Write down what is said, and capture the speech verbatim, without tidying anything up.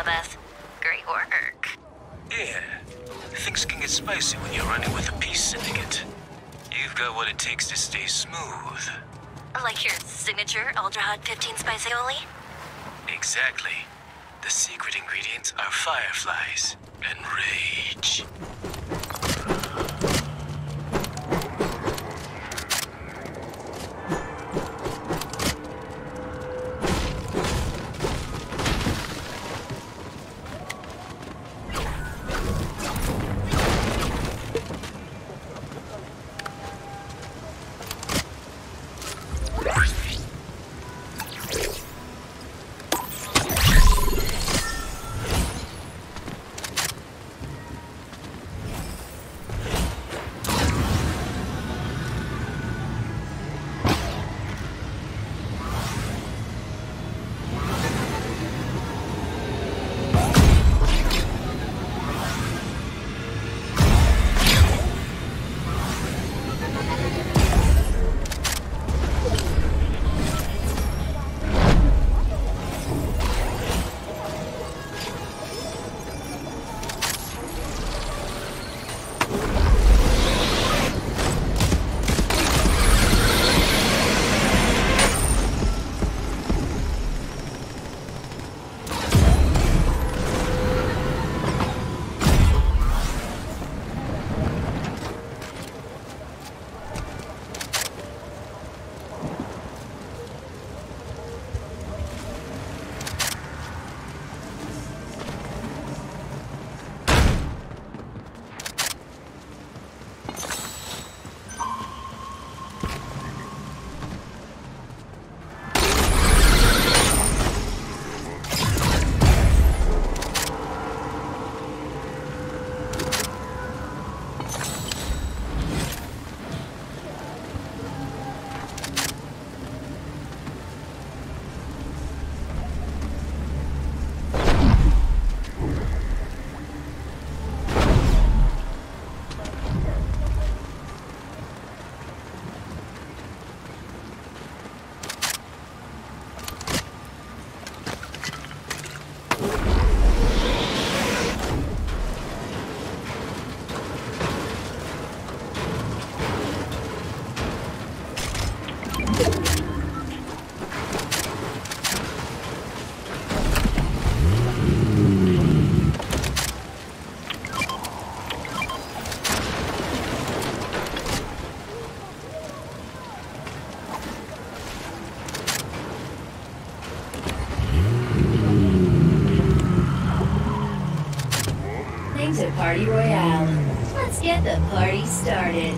With us. Great work. Yeah. Things can get spicy when you're running with a peace syndicate. You've got what it takes to stay smooth. Like your signature Ultra Hot fifteen Spiceoli? Exactly. The secret ingredients are fireflies and rage. Party Royale. Let's get the party started.